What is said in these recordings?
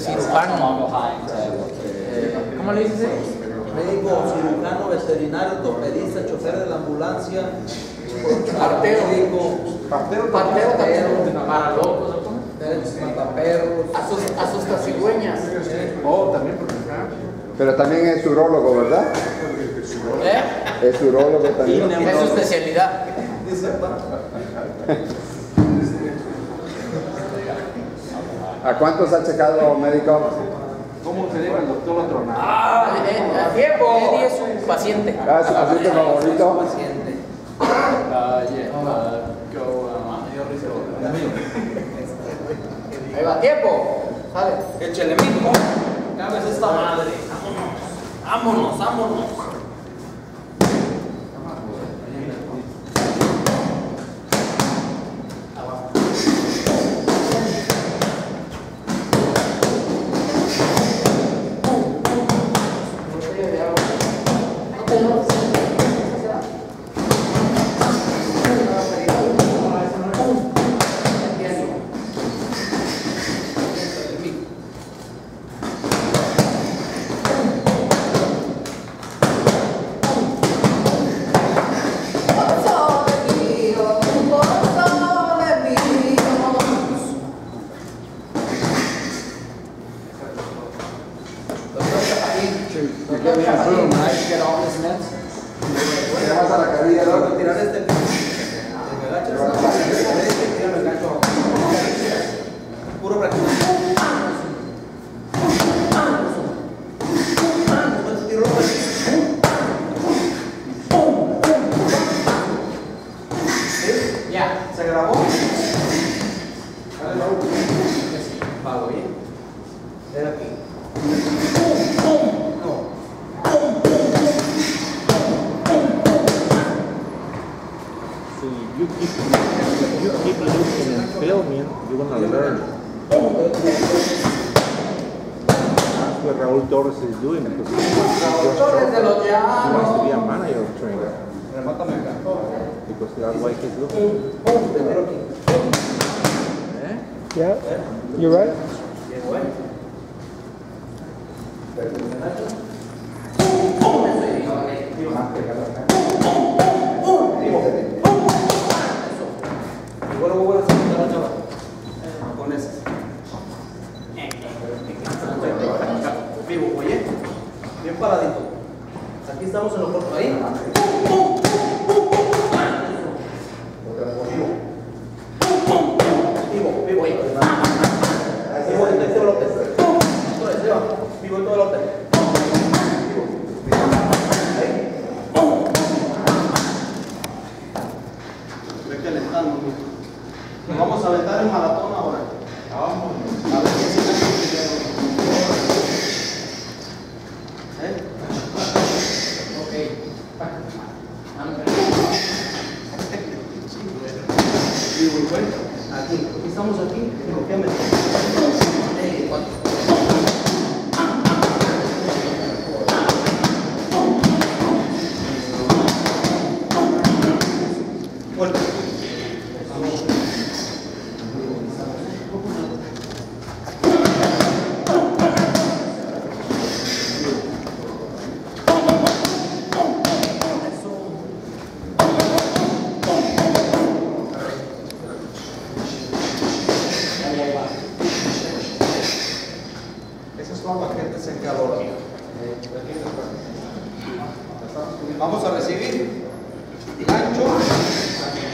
cirujano. ¿Cómo le dices? Médico, cirujano, veterinario, torpedista, chofer de la ambulancia, partero, partero también, para locos, mataperros, asusta cigüeñas. Oh, también por acá. Pero también es urólogo, ¿verdad? ¿Eh? Es urólogo también. Es su especialidad. ¿A cuántos ha checado médico? ¿Cómo se llama el doctor Tronado? ¡Ah! Eddie es un paciente. Ah, es un paciente favorito. Paciente. Ahí va, tiempo. Sale. Échale mismo. Cabes esta madre. Vámonos, vámonos.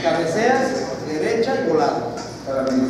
Cabeceas, derecha y volado.